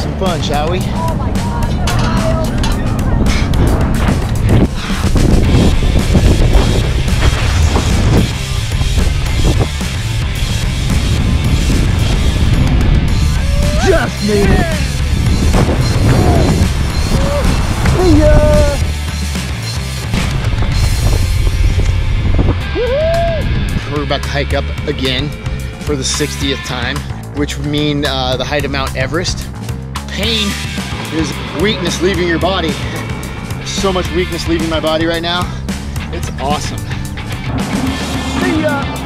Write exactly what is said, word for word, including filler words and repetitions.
have some fun, shall we? Oh my God. Just made it. See ya. We're about to hike up again for the sixtieth time, which would mean uh, the height of Mount Everest. Pain is weakness leaving your body. There's so much weakness leaving my body right now. It's awesome. See ya.